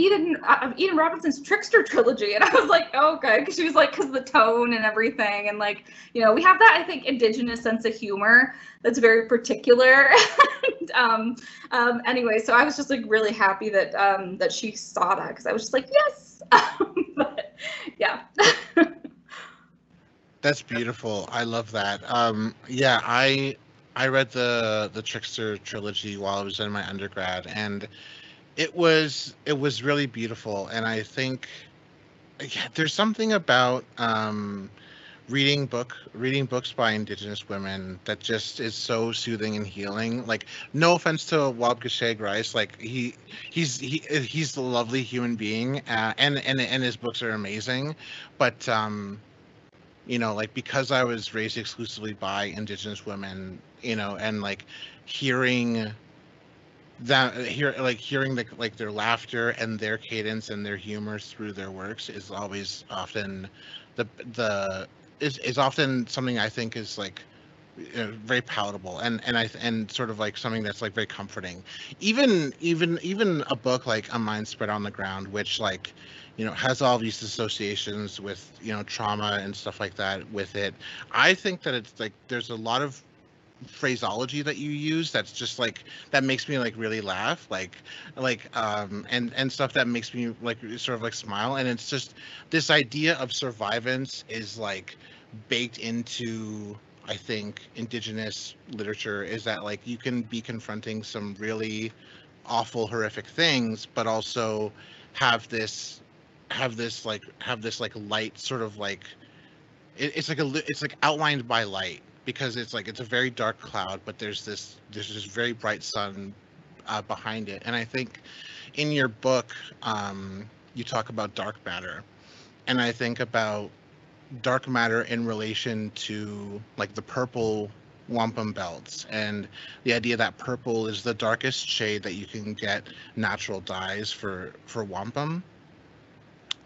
Eden Robinson's Trickster trilogy, and I was like, oh, okay, because she was like, because the tone and everything, and like, we have that I think indigenous sense of humor that's very particular. And, anyway, so I was just like really happy that that she saw that, because I was just like, yes. But yeah. That's beautiful. I love that. Yeah, I read the Trickster trilogy while I was in my undergrad, and it was really beautiful. And I think, yeah, there's something about reading books by Indigenous women that just is so soothing and healing. Like, no offense to Wabgasheg Rice, like he's a lovely human being, and his books are amazing, but because I was raised exclusively by Indigenous women, and like hearing their laughter and their cadence and their humor through their works is always often is often something I think is like very palatable and sort of like something that's like very comforting. Even a book like A Mind Spread Out on the Ground, which like has all these associations with trauma and stuff like that with it. I think that it's like there's a lot of phraseology that you use that's just like that makes me like really laugh, and stuff that makes me like sort of like smile. And it's just this idea of survivance is like baked into, I think, Indigenous literature, is that like you can be confronting some really awful, horrific things, but also have this light sort of like it's like outlined by light, because it's a very dark cloud, but there's this very bright sun behind it. And I think in your book you talk about dark matter, and I think about dark matter in relation to like the purple wampum belts, and the idea that purple is the darkest shade that you can get natural dyes for wampum,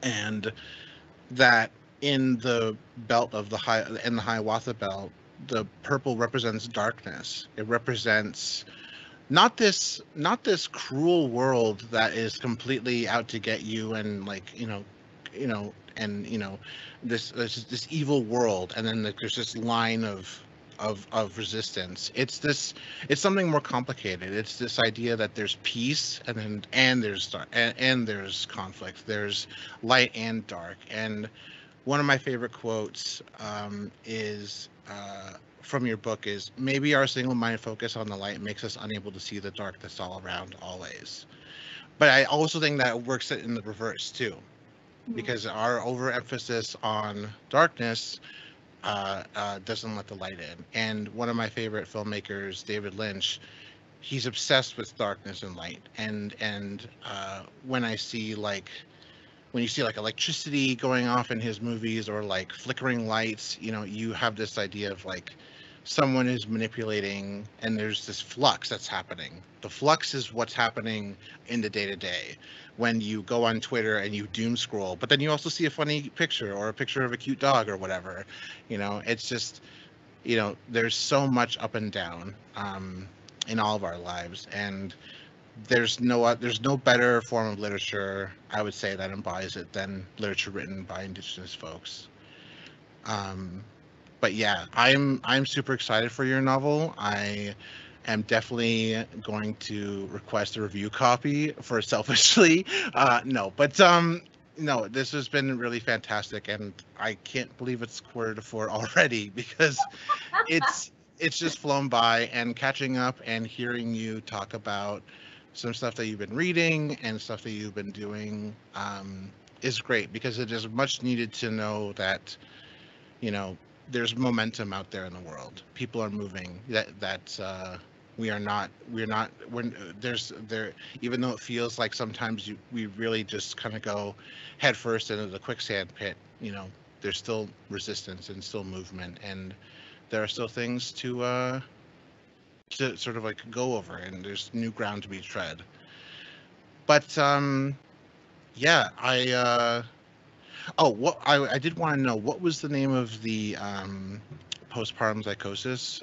and that in the belt of the Hiawatha Belt, the purple represents darkness. It represents not this cruel world that is completely out to get you, and like this evil world, and then there's this line of of resistance. It's this. It's something more complicated. It's this idea that there's peace, and then there's conflict. There's light and dark. And one of my favorite quotes is from your book is, "Maybe our single-minded focus on the light makes us unable to see the dark that's all around always." But I also think that works in the reverse too, because our overemphasis on darkness doesn't let the light in. And one of my favorite filmmakers, David Lynch, he's obsessed with darkness and light. And when you see electricity going off in his movies, or like flickering lights, you know, you have this idea of like someone is manipulating, and there's this flux that's happening. The flux is what's happening in the day-to-day when you go on Twitter and you doom scroll, but then you also see a funny picture or a picture of a cute dog or whatever. You know, it's just, you know, there's so much up and down in all of our lives, and there's no better form of literature, I would say, that embodies it than literature written by Indigenous folks. But yeah, I'm super excited for your novel. I am definitely going to request a review copy for selfishly. No, this has been really fantastic, and I can't believe it's 3:45 already, because it's just flown by. And catching up and hearing you talk about some stuff that you've been reading and stuff that you've been doing is great, because it is much needed to know that, you know, there's momentum out there in the world. People are moving. Even though it feels like sometimes we really just kind of go head first into the quicksand pit, you know, there's still resistance and still movement, and there are still things to sort of like go over, and there's new ground to be tread. But I did want to know, what was the name of the postpartum psychosis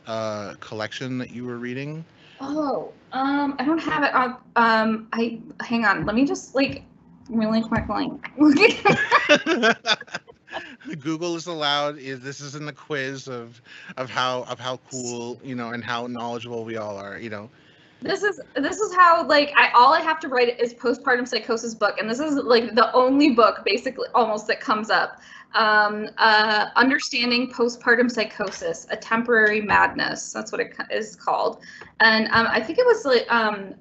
collection that you were reading? I don't have it. I hang on. Let me just really quick link. Google is allowed. This isn't the quiz of how cool, you know, and how knowledgeable we all are, you know. This is how all I have to write is postpartum psychosis book, and this is the only book basically almost that comes up. Understanding postpartum psychosis, a temporary madness. That's what it is called, and I think it was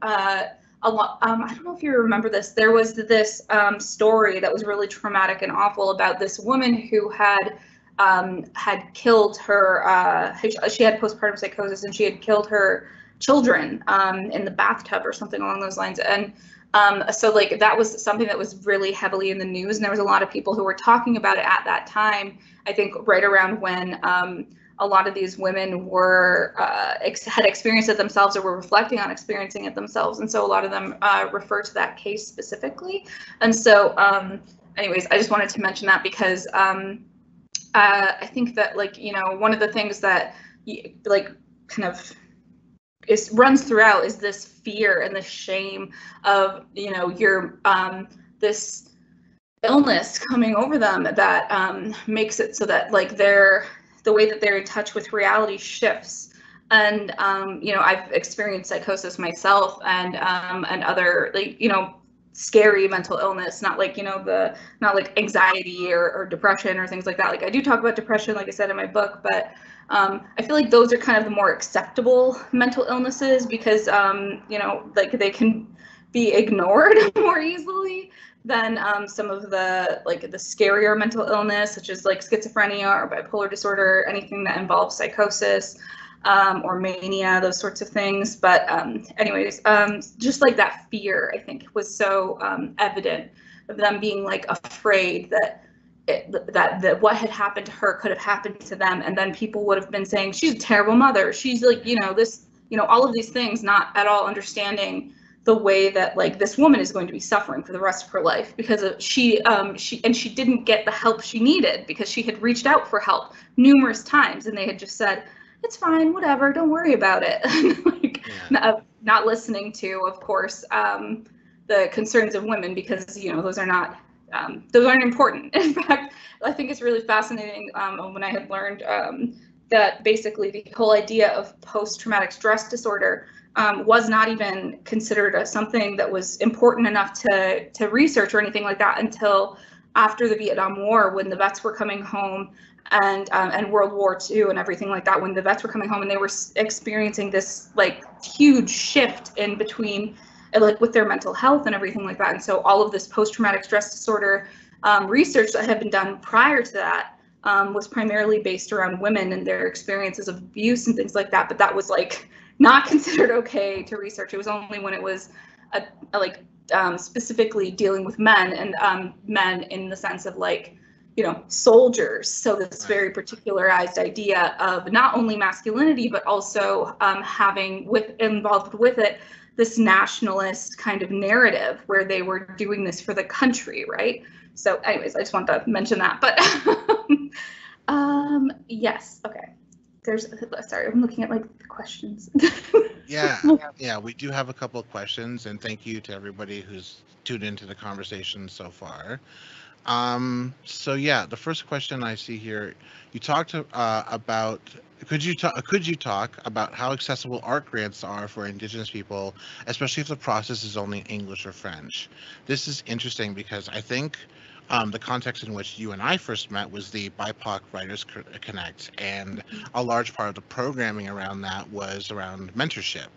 I don't know if you remember this. There was this story that was really traumatic and awful about this woman who had killed her. She had postpartum psychosis, and she had killed her children in the bathtub or something along those lines. And so that was something that was really heavily in the news, and there was a lot of people who were talking about it at that time, I think right around when a lot of these women were had experienced it themselves or were reflecting on experiencing it themselves. And so a lot of them refer to that case specifically. And so anyways, I just wanted to mention that because I think that one of the things that runs throughout is this fear and the shame of your this illness coming over them that makes it so that the way that they're in touch with reality shifts. And I've experienced psychosis myself, and other scary mental illness, not like anxiety or depression or things like that. I do talk about depression, like I said in my book, but I feel like those are kind of the more acceptable mental illnesses because they can be ignored more easily than some of the the scarier mental illness, such as schizophrenia or bipolar disorder, anything that involves psychosis or mania, those sorts of things. But just that fear, I think, was so evident of them being afraid that what had happened to her could have happened to them, and then people would have been saying she's a terrible mother, she's all of these things, not at all understanding the way that this woman is going to be suffering for the rest of her life because of she didn't get the help she needed, because she had reached out for help numerous times and they had just said, it's fine, whatever, don't worry about it. Not listening to, of course, the concerns of women, because those are not those aren't important. In fact, I think it's really fascinating when I had learned that basically the whole idea of post-traumatic stress disorder was not even considered as something that was important enough to research or anything like that until after the Vietnam War, when the vets were coming home, and World War II and everything like that, when the vets were coming home and they were experiencing this like huge shift in between, like with their mental health and everything like that. And so all of this post-traumatic stress disorder research that had been done prior to that was primarily based around women and their experiences of abuse and things like that. But that was like not considered okay to research. It was only when it was specifically dealing with men, and men in the sense of like, you know, soldiers. So this very particularized idea of not only masculinity, but also having involved with it this nationalist kind of narrative where they were doing this for the country, right? So anyways, I just want to mention that, but yes, okay. There's, sorry, I'm looking at like the questions. yeah, we do have a couple of questions, and thank you to everybody who's tuned into the conversation so far. So yeah, the first question I see here, you talked about, could you talk about how accessible art grants are for Indigenous people, especially if the process is only English or French? This is interesting because I think the context in which you and I first met was the BIPOC Writers Connect, and a large part of the programming around that was around mentorship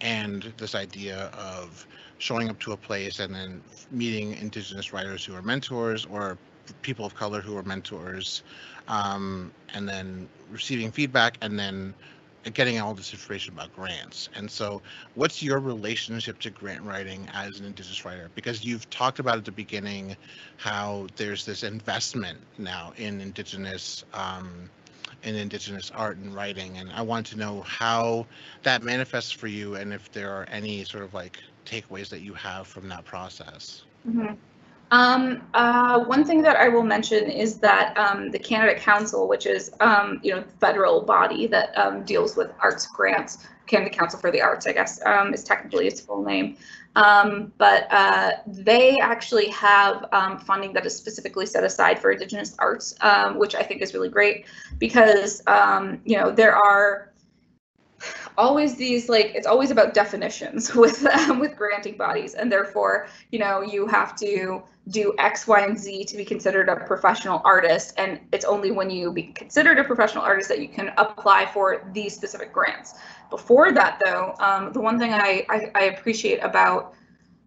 and this idea of showing up to a place and then meeting Indigenous writers who are mentors, or people of color who are mentors, and then receiving feedback and then getting all this information about grants. And so what's your relationship to grant writing as an Indigenous writer? Because you've talked about at the beginning how there's this investment now in Indigenous art and writing, and I want to know how that manifests for you and if there are any sort of like takeaways that you have from that process. Mm-hmm. One thing that I will mention is that the Canada Council, which is the federal body that deals with arts grants, Canada Council for the Arts, I guess, is technically its full name, but they actually have funding that is specifically set aside for Indigenous arts, which I think is really great, because there are always these, like, it's always about definitions with granting bodies, and therefore, you know, you have to do X, Y, and Z to be considered a professional artist, and it's only when you be considered a professional artist that you can apply for these specific grants. Before that, though, the one thing I appreciate about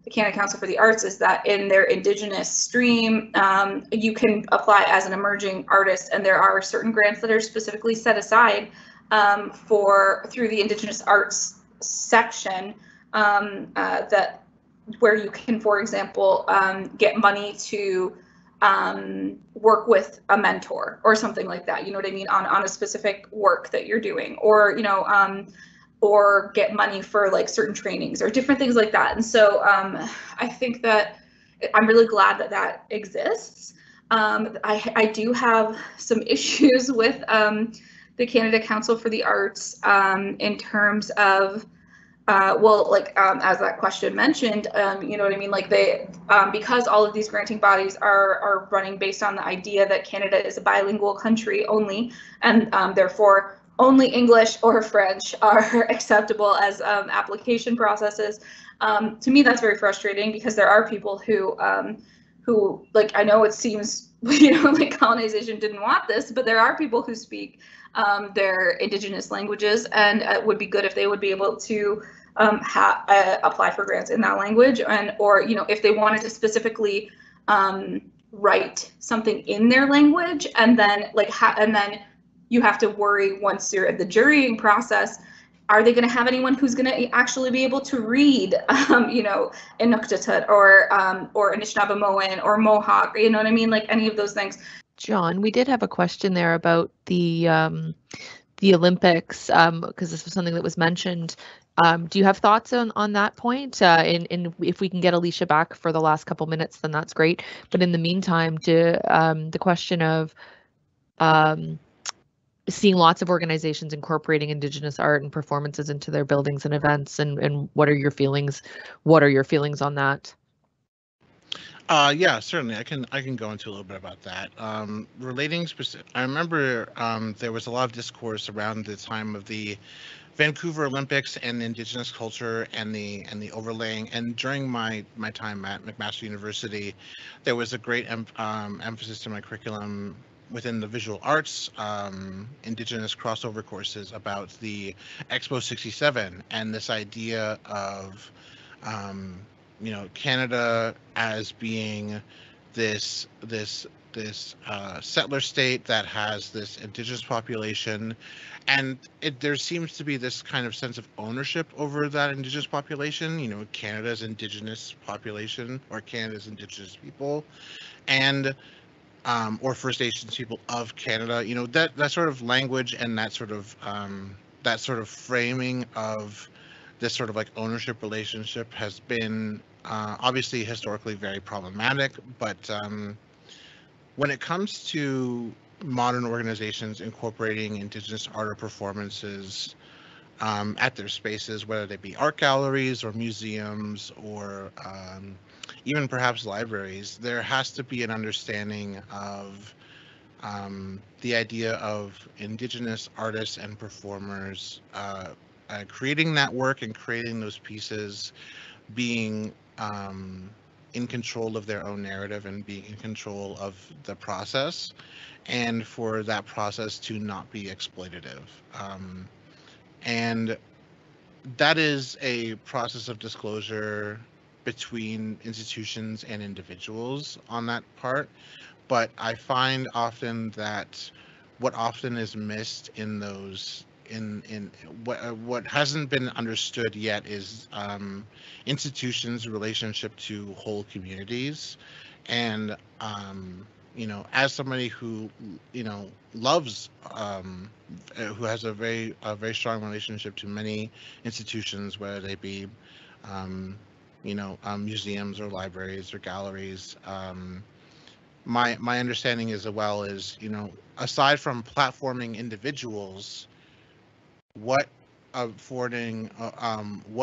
the Canada Council for the Arts is that in their Indigenous stream, you can apply as an emerging artist, and there are certain grants that are specifically set aside through the Indigenous arts section, where you can, for example, get money to work with a mentor or something like that. You know what I mean? On a specific work that you're doing, or or get money for like certain trainings or different things like that. And so I think that I'm really glad that that exists. I do have some issues with the Canada Council for the Arts in terms of, as that question mentioned, you know what I mean? Like they, because all of these granting bodies are running based on the idea that Canada is a bilingual country only, and therefore only English or French are acceptable as application processes. To me, that's very frustrating, because there are people who, like, I know it seems, like colonization didn't want this, but there are people who speak their Indigenous languages, and it would be good if they would be able to apply for grants in that language, and or, if they wanted to specifically write something in their language, and then and then you have to worry, once you're at the jurying process, are they going to have anyone who's going to actually be able to read, Inuktitut or Anishinaabeg or Mohawk, you know what I mean? Like any of those things. John, we did have a question there about the Olympics, because this was something that was mentioned. Do you have thoughts on that point? And if we can get Alicia back for the last couple minutes, then that's great. But in the meantime, to the question of seeing lots of organizations incorporating Indigenous art and performances into their buildings and events, and what are your feelings on that? Yeah, certainly. I can go into a little bit about that. Relating specific, I remember there was a lot of discourse around the time of the Vancouver Olympics and the Indigenous culture and the overlaying. And during my time at McMaster University, there was a great emphasis in my curriculum within the visual arts Indigenous crossover courses about the Expo 67 and this idea of Canada as being this settler state that has this Indigenous population, and there seems to be this kind of sense of ownership over that Indigenous population, Canada's Indigenous population or Canada's Indigenous people, and or First Nations people of Canada, that sort of language and that sort of framing of this sort of like ownership relationship has been obviously historically very problematic, but when it comes to modern organizations incorporating Indigenous art or performances at their spaces, whether they be art galleries or museums or even perhaps libraries, there has to be an understanding of the idea of Indigenous artists and performers creating that work and creating those pieces, being in control of their own narrative and being in control of the process, and for that process to not be exploitative. And that is a process of disclosure between institutions and individuals on that part. But I find often that what often is missed in those what hasn't been understood yet is institutions' relationship to whole communities. And as somebody who loves who has a very strong relationship to many institutions, whether they be museums or libraries or galleries, my understanding as well is, aside from platforming individuals, what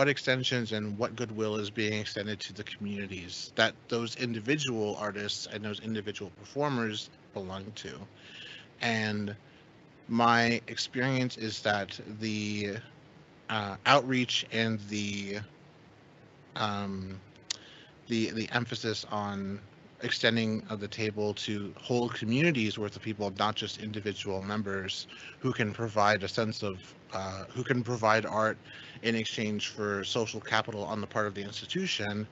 extensions and what goodwill is being extended to the communities that those individual artists and those individual performers belong to. And my experience is that the outreach and the emphasis on extending of the table to whole communities worth of people, not just individual members who can provide a sense of, who can provide art in exchange for social capital on the part of the institution.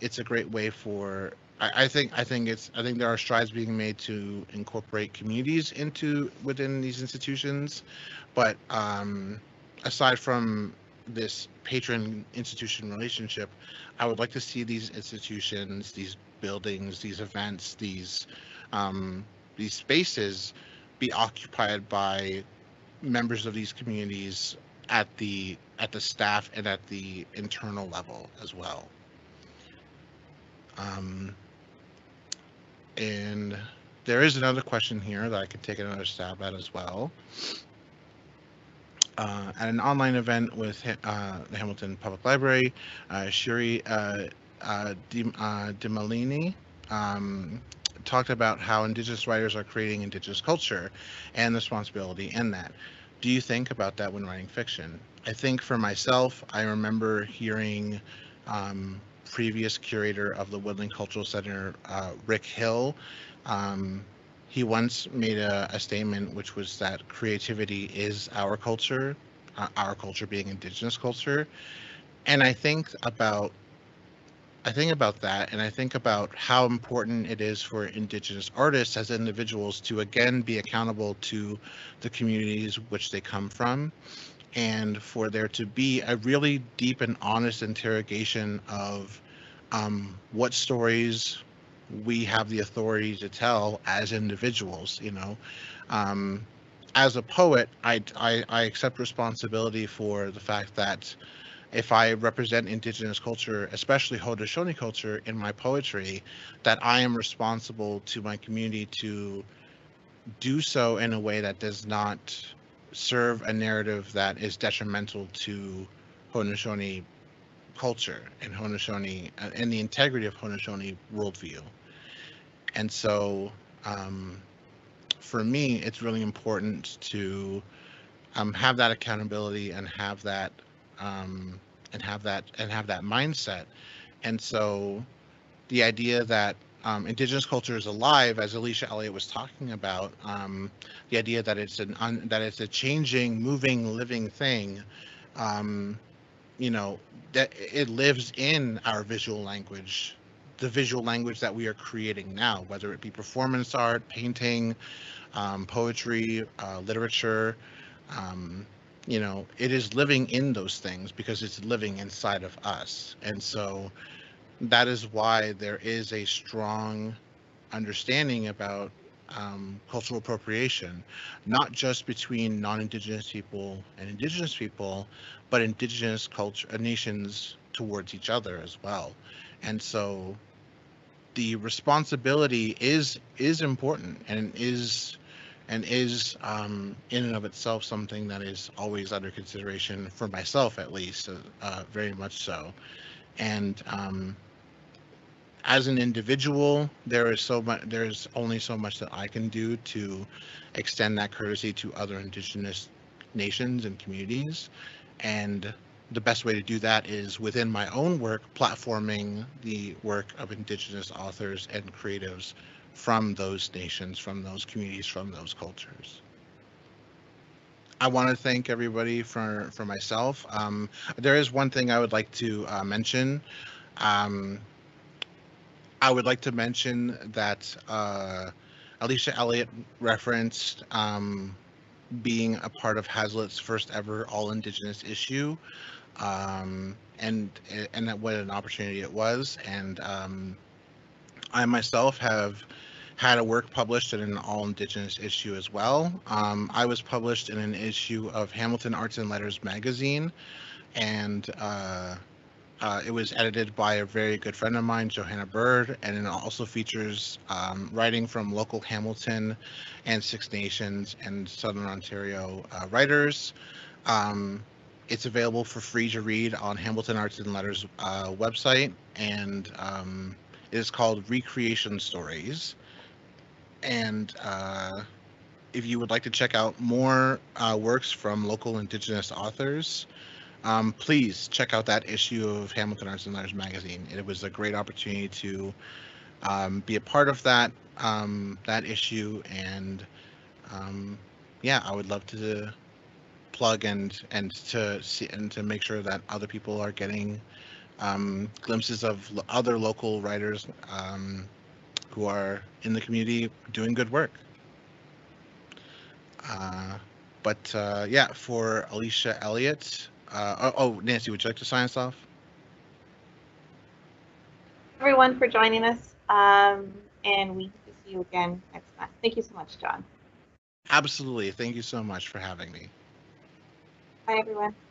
It's a great way for, I think there are strides being made to incorporate communities within these institutions. But aside from this patron institution relationship, I would like to see these institutions, these buildings, these events, these spaces be occupied by members of these communities at the staff and at the internal level as well. And there is another question here that I could take another stab at as well. At an online event with the Hamilton Public Library, Shuri DiMalini talked about how Indigenous writers are creating Indigenous culture and the responsibility in that. Do you think about that when writing fiction? I think for myself, I remember hearing previous curator of the Woodland Cultural Center, Rick Hill. He once made a statement, which was that creativity is our culture being Indigenous culture. And I think about that, and I think about how important it is for Indigenous artists as individuals to again be accountable to the communities which they come from, and for there to be a really deep and honest interrogation of what stories we have the authority to tell as individuals. As a poet, I accept responsibility for the fact that if I represent Indigenous culture, especially Haudenosaunee culture, in my poetry, that I am responsible to my community to do so in a way that does not serve a narrative that is detrimental to Haudenosaunee culture and Haudenosaunee and the integrity of Haudenosaunee worldview. And so for me, it's really important to have that accountability and have that mindset. And so the idea that Indigenous culture is alive, as Alicia Elliott was talking about, the idea that it's a changing, moving, living thing, you know, that it lives in our visual language, the visual language that we are creating now, whether it be performance art, painting, poetry, literature, you know, it is living in those things because it's living inside of us. And so that is why there is a strong understanding about cultural appropriation, not just between non-Indigenous people and Indigenous people, but Indigenous culture nations towards each other as well. And so the responsibility is important and is in and of itself something that is always under consideration for myself, at least, very much so. And as an individual, there's only so much that I can do to extend that courtesy to other Indigenous nations and communities. And the best way to do that is within my own work, platforming the work of Indigenous authors and creatives from those nations, from those communities, from those cultures. I want to thank everybody for myself. There is one thing I would like to mention. I would like to mention that Alicia Elliott referenced being a part of Hazlitt's first ever all-Indigenous issue, and what an opportunity it was. And I myself have had a work published in an all-Indigenous issue as well. I was published in an issue of Hamilton Arts and Letters magazine, and it was edited by a very good friend of mine, Johanna Bird, and it also features writing from local Hamilton and Six Nations and Southern Ontario writers. It's available for free to read on Hamilton Arts and Letters website, and it is called Recreation Stories. And if you would like to check out more works from local Indigenous authors, please check out that issue of Hamilton Arts and Letters magazine. It was a great opportunity to be a part of that that issue, and yeah, I would love to plug and to make sure that other people are getting glimpses of other local writers who are in the community doing good work. Yeah, for Alicia Elliott, Nancy, would you like to sign us off? Everyone for joining us, and we hope to see you again next time. Thank you so much, John. Absolutely. Thank you so much for having me. Bye, everyone.